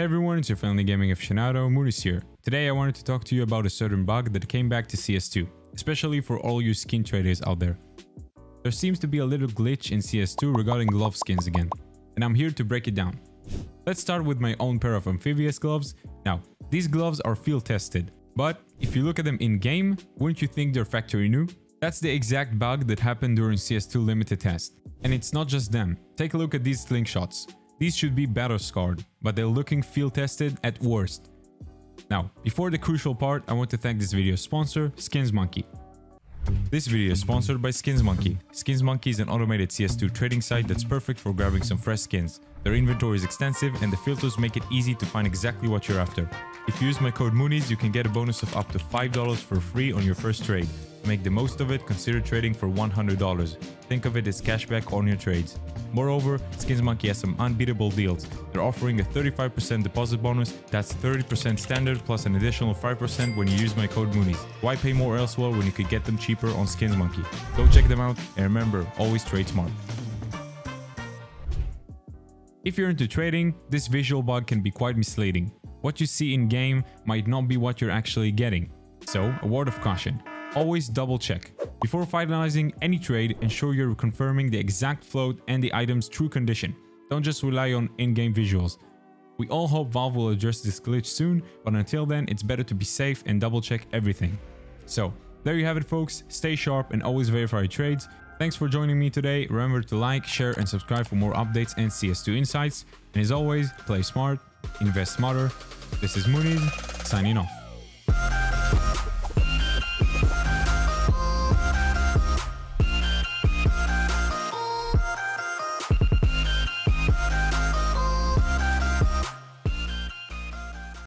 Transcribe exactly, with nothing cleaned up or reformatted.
Hey everyone, it's your friendly gaming aficionado, Moooniz here. Today I wanted to talk to you about a certain bug that came back to C S two, especially for all you skin traders out there. There seems to be a little glitch in C S two regarding glove skins again, and I'm here to break it down. Let's start with my own pair of amphibious gloves. Now, these gloves are field tested, but if you look at them in game, wouldn't you think they're factory new? That's the exact bug that happened during C S two limited test. And it's not just them. Take a look at these slingshots. These should be battle scarred, but they're looking field tested at worst. Now, before the crucial part, I want to thank this video's sponsor, SkinsMonkey. This video is sponsored by SkinsMonkey. SkinsMonkey is an automated C S two trading site that's perfect for grabbing some fresh skins. Their inventory is extensive and the filters make it easy to find exactly what you're after. If you use my code Moooniz, you can get a bonus of up to five dollars for free on your first trade. To make the most of it, consider trading for one hundred dollars. Think of it as cashback on your trades. Moreover, SkinsMonkey has some unbeatable deals. They're offering a thirty-five percent deposit bonus, that's thirty percent standard plus an additional five percent when you use my code Moooniz. Why pay more elsewhere when you could get them cheaper on SkinsMonkey? Go check them out and remember, always trade smart. If you're into trading, this visual bug can be quite misleading. What you see in game might not be what you're actually getting. So, a word of caution. Always double check. Before finalizing any trade, ensure you're confirming the exact float and the item's true condition. Don't just rely on in-game visuals. We all hope Valve will address this glitch soon, but until then, it's better to be safe and double check everything. So, there you have it folks, stay sharp and always verify your trades. Thanks for joining me today, remember to like, share and subscribe for more updates and C S two insights. And as always, play smart, invest smarter. This is Moooniz, signing off.